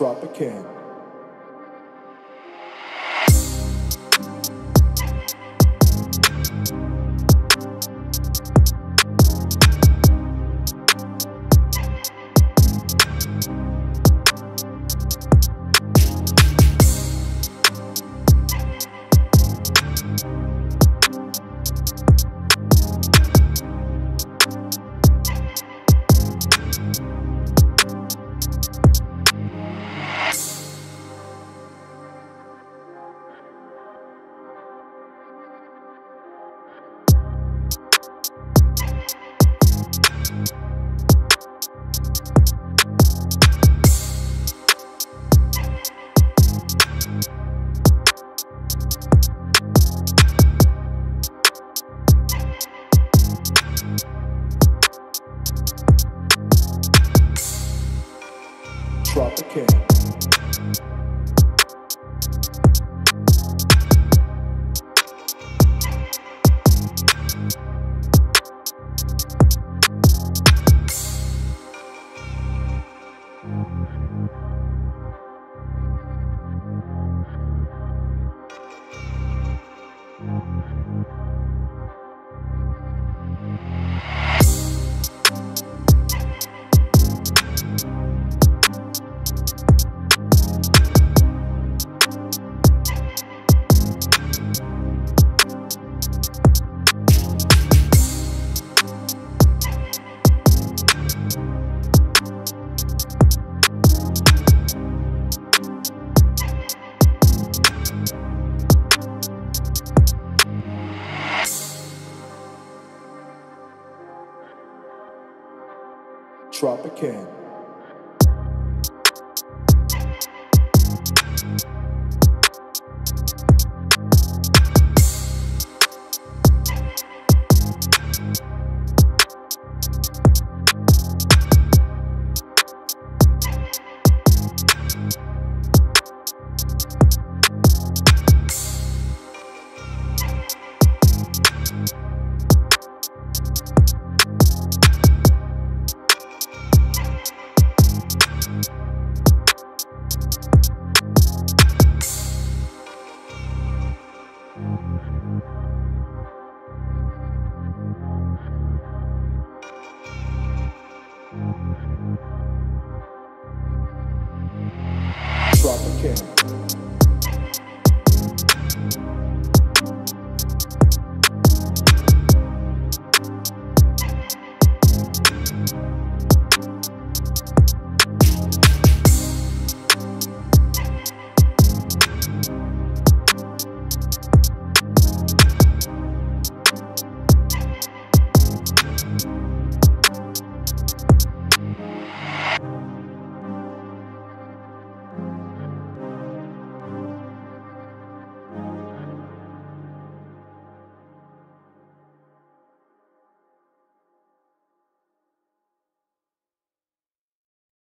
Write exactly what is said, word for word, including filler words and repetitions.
TrapXcan. TrapXcan. TrapXcan.